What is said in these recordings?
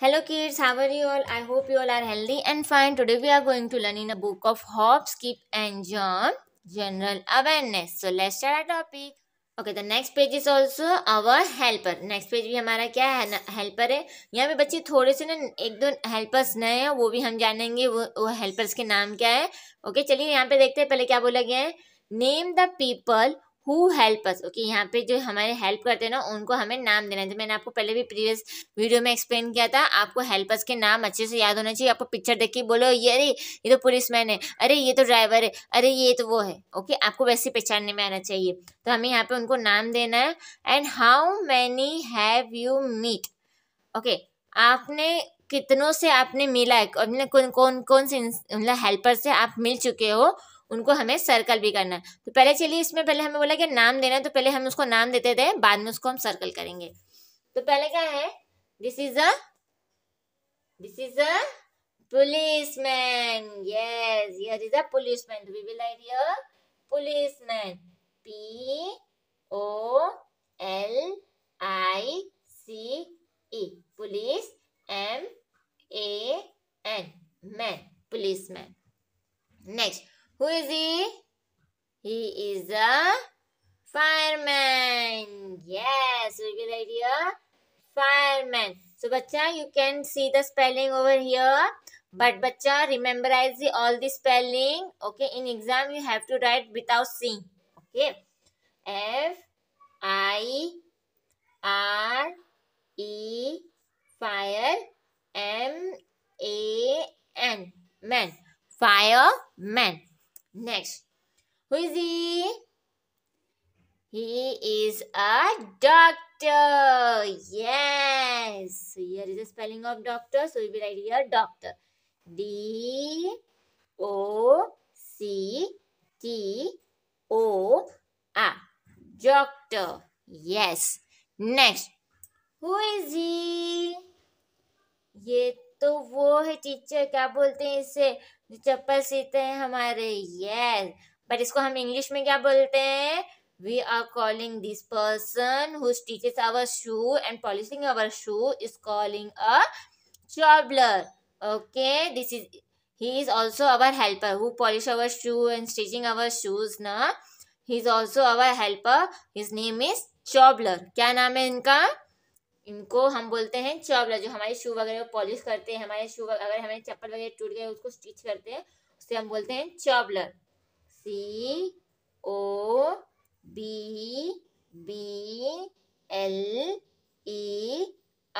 Hello kids, how are you all? I hope you all are healthy and fine. Today we are going to learn in a book of Hop, Skip, and Jump General Awareness. So let's start our topic. Okay, the next page is also our helper. Next page भी हमारा क्या है ना, helper है. यहाँ पे बच्चे थोड़े से ना एक दो हेल्पर्स नए हैं, वो भी हम जानेंगे वो हेल्पर्स के नाम क्या है. ओके, चलिए यहाँ पे देखते हैं पहले क्या बोला गया है. Name the people who help us. Okay, यहाँ पे जो हमारे हेल्प करते हैं ना उनको हमें नाम देना है. तो मैंने आपको पहले भी प्रीवियस वीडियो में एक्सप्लेन किया था, आपको हेल्पर्स के नाम अच्छे से याद होना चाहिए. आपको पिक्चर देख के बोलो ये अरे ये तो पुलिसमैन है, अरे ये तो ड्राइवर है, अरे ये तो वो है. ओके, आपको वैसे पहचानने में आना चाहिए. तो हमें यहाँ पे उनको नाम देना है. And how many have you meet. Okay, आपने कितनों से आपने मिला है, कौन कौन कौन से मतलब हेल्पर से आप मिल चुके हो, उनको हमें सर्कल भी करना है. तो पहले चलिए इसमें पहले हमें बोला कि नाम देना है, तो पहले हम उसको नाम देते थे, बाद में उसको हम सर्कल करेंगे. तो पहले क्या है, This is a policeman. Yes, here is a policeman. We will write here policeman. P-O-L-I-C-E. Police. M-A-N. Man. Policeman. Next. Who is he? He is a fireman. Yes, we will write here fireman. So, bacha, you can see the spelling over here. But, bacha, rememberize all the spelling. Okay, in exam you have to write without seeing. Okay, FIRE, fire, MAN, man, fireman. Next, who is he? He is a doctor. Yes, so here is the spelling of doctor. So we will write here doctor, DOCTOR, doctor. Yes. Next, who is he? ये तो वो है teacher, क्या बोलते हैं इसे, चप्पल सीते हैं हमारे. यस, बट इसको हम इंग्लिश में क्या बोलते हैं? We are calling this person who teaches our shoe and polishing our shoe is calling a cobbler. Okay, this is he is also our helper who polish our shoe and stitching our shoes ना. He is also our helper, his name is cobbler. क्या नाम है इनका? इनको हम बोलते हैं चॉबलर, जो हमारे शू वगैरह पॉलिश करते हैं. हमारे शू अगर हमारे चप्पल वगैरह टूट गए उसको स्टिच करते हैं, उसे हम बोलते हैं cobbler.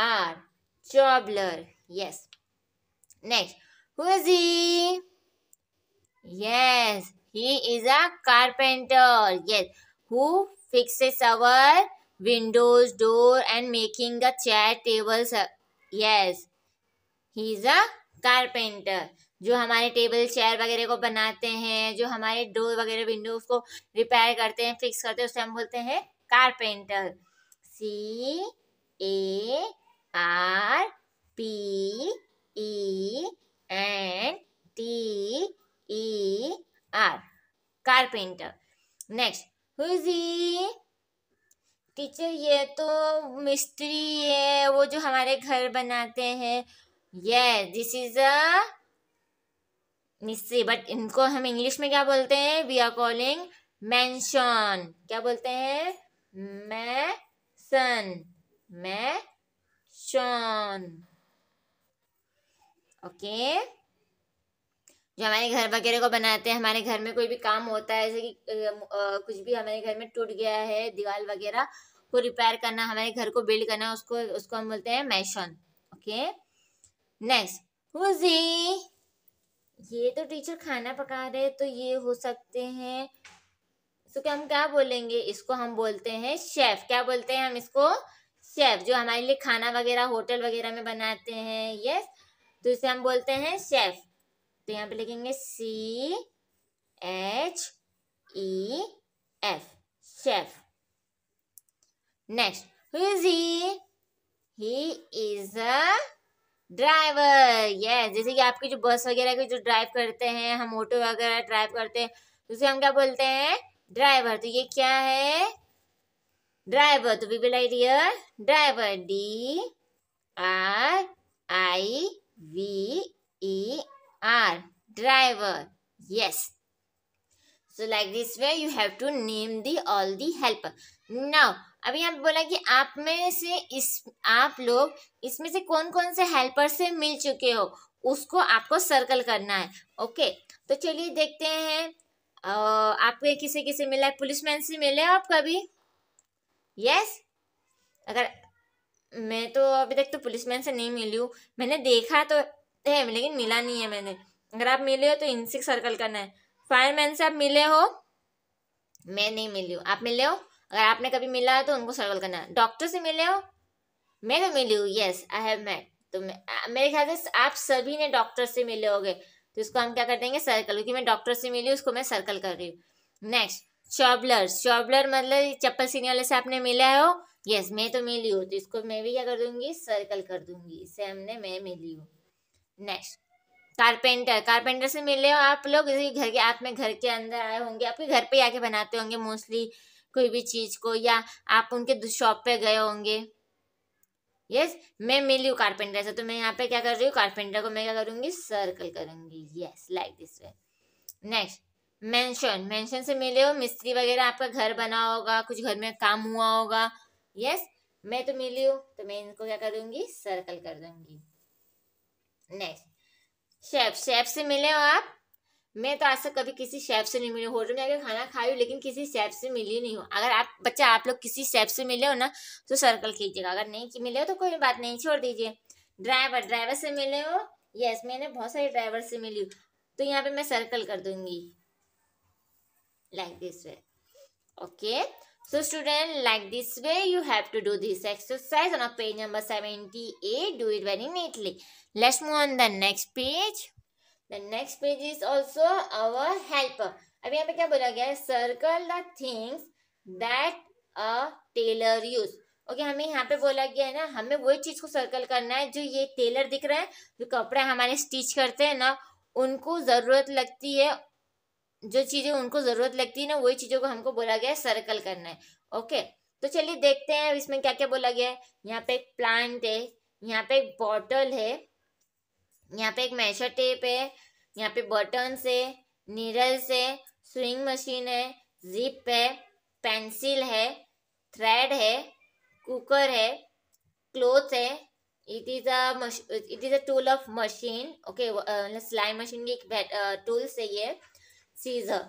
COBBLER, cobbler. Yes. Next, who is he? Yes, he is a carpenter. Yes, who fixes our windows, door and making the chair, tables. Yes, he is a carpenter. जो हमारे टेबल चेयर वगैरह को बनाते हैं, जो हमारे door वगैरह Windows को रिपेयर करते हैं, फिक्स करते हैं, उसे हम बोलते हैं carpenter. CARPENTER, carpenter. Next, who is he? Teacher, ये तो मिस्त्री है, वो जो हमारे घर बनाते हैं. यस, दिस इज अ मिस्त्री, बट इनको हम इंग्लिश में क्या बोलते हैं? We are calling mason. क्या बोलते हैं? मैंशन. ओके, जो हमारे घर वगैरह को बनाते हैं, हमारे घर में कोई भी काम होता है, जैसे कि कुछ भी हमारे घर में टूट गया है, दीवार वगैरह को रिपेयर करना, हमारे घर को बिल्ड करना, उसको हम बोलते हैं mason. Okay. Next, who is he? ये तो टीचर खाना पका रहे, तो ये हो सकते हैं, तो क्या हम क्या बोलेंगे? इसको हम बोलते हैं शेफ. क्या बोलते हैं हम इसको? शेफ, जो हमारे लिए खाना वगैरह होटल वगैरह में बनाते हैं. यस, तो इसे हम बोलते हैं शेफ. तो यहाँ पे लिखेंगे CHEF, chef. Next, who is he? He is a driver. Yes, जैसे कि आपकी जो बस वगैरह की जो ड्राइव करते हैं, हम ऑटो वगैरह ड्राइव करते हैं, उसे हम क्या बोलते हैं? ड्राइवर. तो ये क्या है? ड्राइवर. तो we will write here driver, DRIVER. driver. Driver. Yes. So like this way you have to name the all the helper. Now अभी आप बोला कि आप में से आप लोग इसमें से कौन कौन से हेल्पर से मिल चुके हो, उसको आपको सर्कल करना है. ओके तो चलिए देखते हैं आपको किसे किसे मिला है. पुलिसमैन से मिले आप कभी? यस, अगर मैं तो अभी तक तो पुलिसमैन से नहीं मिली हूँ. मैंने देखा तो है लेकिन मिला नहीं है मैंने. अगर आप मिले हो तो इनसे सर्कल करना है. फायरमैन से आप मिले हो? मैं नहीं मिली हूँ. आप मिले हो? अगर आपने कभी मिला है तो उनको सर्कल करना है. डॉक्टर से मिले हो? मैं तो मिली हूँ. Yes I have met. तो मेरे ख्याल से आप सभी ने डॉक्टर से मिले होंगे, तो इसको हम क्या कर देंगे सर्कल, क्योंकि मैं डॉक्टर से मिली हूँ उसको मैं सर्कल कर रही हूँ. नेक्स्ट शॉबलर. शॉबलर मतलब चप्पल सीने वाले से आपने मिला हो? यस मैं तो मिली हूँ, तो इसको मैं भी क्या कर दूंगी सर्कल कर दूंगी. इससे हमने मैं मिली हूँ. Next carpenter. कारपेंटर से मिले हो आप लोग? घर के आप में घर के अंदर आए होंगे, आपके घर पे आके बनाते होंगे मोस्टली कोई भी चीज को, या आप उनके शॉप पे गए होंगे. यस मैं मिली हूँ कारपेंटर से, तो मैं यहाँ पे क्या कर रही हूँ कारपेंटर को मैं क्या करूंगी सर्कल करूंगी. Yes like this way. Next mason. Mason से मिले हो? मिस्त्री वगैरह आपका घर बना होगा, कुछ घर में काम हुआ होगा. यस मैं तो मिली हूँ, तो मैं इनको क्या करूंगी सर्कल कर दूंगी. Next chef. शेफ से मिले हो आप? मैं तो आज तक कभी किसी शेफ से नहीं मिली. होटल में आकर खाना खाई हूँ लेकिन किसी शेफ से मिली नहीं हूँ. अगर आप बच्चा आप लोग किसी शेफ से मिले हो ना तो सर्कल कीजिएगा, अगर नहीं कि मिले हो तो कोई बात नहीं छोड़ दीजिए. ड्राइवर. ड्राइवर से मिले हो? यस मैंने बहुत सारे ड्राइवर से मिली हूँ, तो यहाँ पे मैं सर्कल कर दूंगी like this way. Okay so student like this way you have to do this exercise on page number 78. Do it very neatly. Let's move on the next page. The next page is also our helper. अब यहाँ पे क्या बोला गया है circle the things that a tailor use. Okay हमें यहाँ पे बोला गया है ना हमें वही चीज को सर्कल करना है जो ये टेलर दिख रहा है, जो कपड़ा हमारे स्टिच करते हैं ना उनको जरूरत लगती है, जो चीजें उनको जरूरत लगती है ना वही चीजों को हमको बोला गया है सर्कल करना है. ओके तो चलिए देखते हैं इसमें क्या क्या बोला गया है. यहाँ पे एक प्लांट है, यहाँ पे एक बॉटल है, यहाँ पे एक मेजर टेप है, यहाँ पे बटन से नीडल से स्विंग मशीन है, जिप है, पेंसिल है, थ्रेड है, कुकर है, क्लोथ है. It is a tool of machine. Okay सिलाई मशीन की एक टूल से ये सीजर.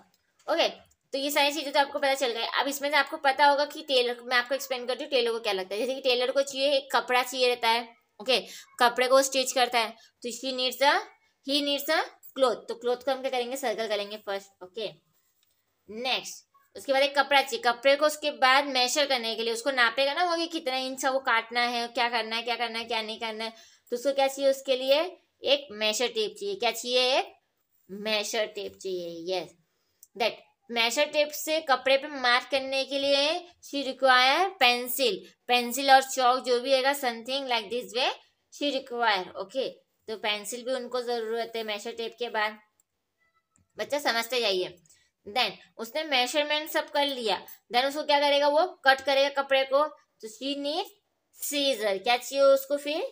ओके तो ये सारी चीजें तो आपको पता चल गई. अब इसमें से आपको पता होगा कि टेलर, मैं आपको एक्सप्लेन करती हूँ टेलर को क्या लगता है. जैसे कि टेलर को चाहिए एक कपड़ा चाहिए रहता है. ओके कपड़े को स्टिच करता है तो ही नीड्स अ क्लोथ, तो क्लोथ को हम क्या करेंगे सर्कल करेंगे फर्स्ट. ओके नेक्स्ट उसके बाद एक कपड़ा चाहिए, कपड़े को उसके बाद मेजर करने के लिए उसको नापेगा ना वो कि कितना इंच वो काटना है, क्या करना है क्या करना है क्या नहीं करना है, तो उसको क्या चाहिए उसके लिए एक मेजर टेप चाहिए. क्या चाहिए? एक मेजर टेप चाहिए. यस दैट मेजर टेप से कपड़े पे मार्क करने के लिए शी रिक्वायर पेंसिल. पेंसिल और चौक जो भी रहेगा something like this way she require. Okay तो पेंसिल भी उनको जरूरत है मेजर टेप के बाद. बच्चा समझते जाइए. देन उसने मेजरमेंट सब कर लिया, देन उसको क्या करेगा वो कट करेगा कपड़े को, तो शी नीड सीजर. क्या चाहिए उसको फिर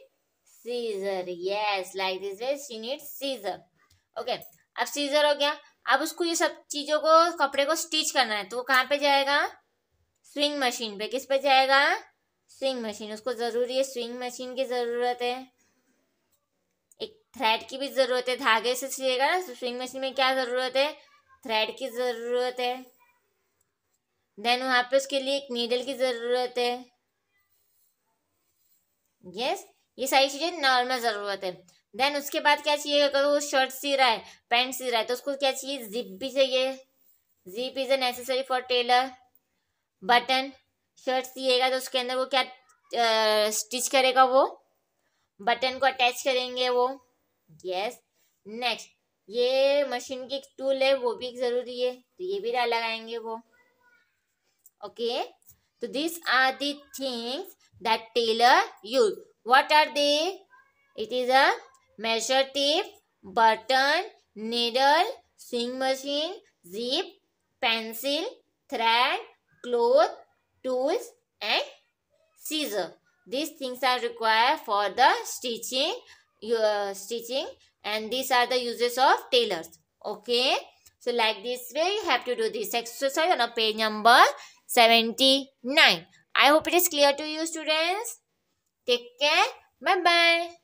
scissor. Yes like this way she need scissor. Okay अब सीजर हो गया. अब उसको ये सब चीजों को कपड़े को स्टिच करना है, तो वो कहाँ पे जाएगा स्विंग मशीन पे. किस पे जाएगा स्विंग मशीन. उसको जरूरी है स्विंग मशीन की जरूरत है, एक थ्रेड की भी जरूरत है, धागे से सिएगा ना स्विंग मशीन में क्या जरूरत है थ्रेड की जरूरत है. देन वहां पे उसके लिए एक नीडल की जरूरत है. यस ये सारी चीजें नॉर्मल जरूरत है. देन उसके बाद क्या चाहिए, अगर वो शर्ट सी रहा है पैंट सी रहा है तो उसको क्या चाहिए जिप भी चाहिए. Zip is a necessary for tailor. Button shirt सिएगा तो उसके अंदर वो क्या स्टिच करेगा वो बटन को अटैच करेंगे वो. यस नेक्स्ट ये मशीन की एक टूल है वो भी जरूरी है, तो ये भी लगाएंगे वो. ओके तो this are the things that tailor use. What are they? It is a measure tape, button, needle, sewing machine, zip, pencil, thread, cloth, tools, and scissor. These things are required for the stitching stitching, and these are the uses of tailors. Okay, so like this way you have to do this exercise on a page number 79. I hope it is clear to you, students. Take care. Bye bye.